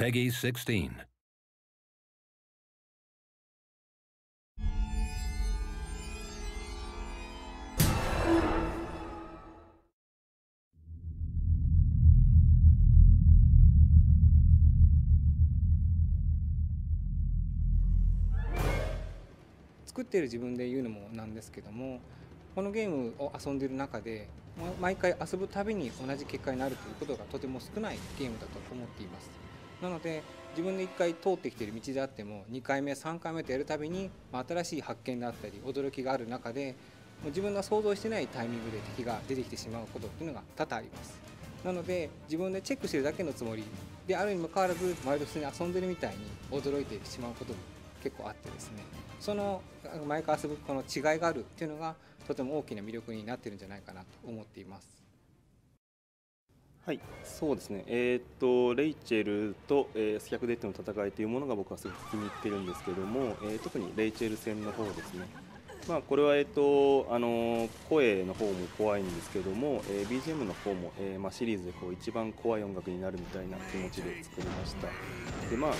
Peggy 16.作っている自分で言うのもなんですけども、このゲームを遊んでいる中で毎回遊ぶたびに同じ結果になるということがとても少ないゲームだと思っています。なので自分で1回通ってきている道であっても2回目3回目とやるたびに新しい発見であったり驚きがある中で、自分が想像してないタイミングで敵が出てきてしまうことっていうのが多々あります。なので自分でチェックしてるだけのつもりであるにもかかわらず、毎度普通に遊んでるみたいに驚いてしまうことも結構あってですね、その毎回遊ぶこの違いがあるっていうのがとても大きな魅力になってるんじゃないかなと思っています。はい、そうですね、レイチェルとスキャクデッドの戦いというものが僕はすごく気に入ってるんですけども、特にレイチェル戦の方ですね。まあこれは声の方も怖いんですけども、BGM の方もシリーズで一番怖い音楽になるみたいな気持ちで作りました。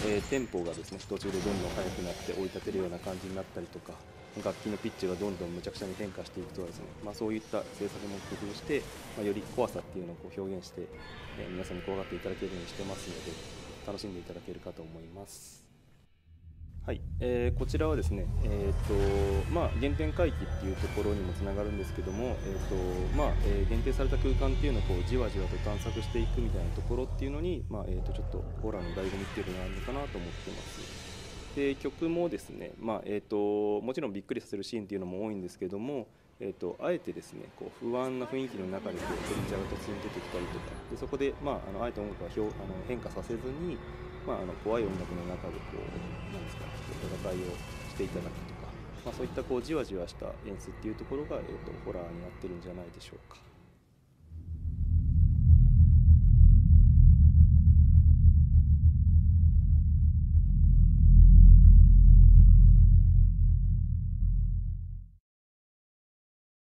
でテンポがですね途中でどんどん速くなって追い立てるような感じになったりとか、楽器のピッチがどんどんむちゃくちゃに変化していくとはですね、そういった制作も工夫して、より怖さっていうのを表現して、皆さんに怖がっていただけるようにしてますので、楽しんでいただけるかと思います。はい、こちらはですね、原点回帰っていうところにもつながるんですけども、限定された空間っていうのをじわじわと探索していくみたいなところっていうのに、ちょっとホラーの醍醐味っていうのがあるのかなと思ってます。で曲もですね、もちろんびっくりさせるシーンっていうのも多いんですけども、あえてですね不安な雰囲気の中でクリーチャーが突然出てきたりとかで、そこで、あえて音楽は変化させずに、怖い音楽の中で戦いをしていただくとか、そういったじわじわした演出っていうところが、ホラーになってるんじゃないでしょうか。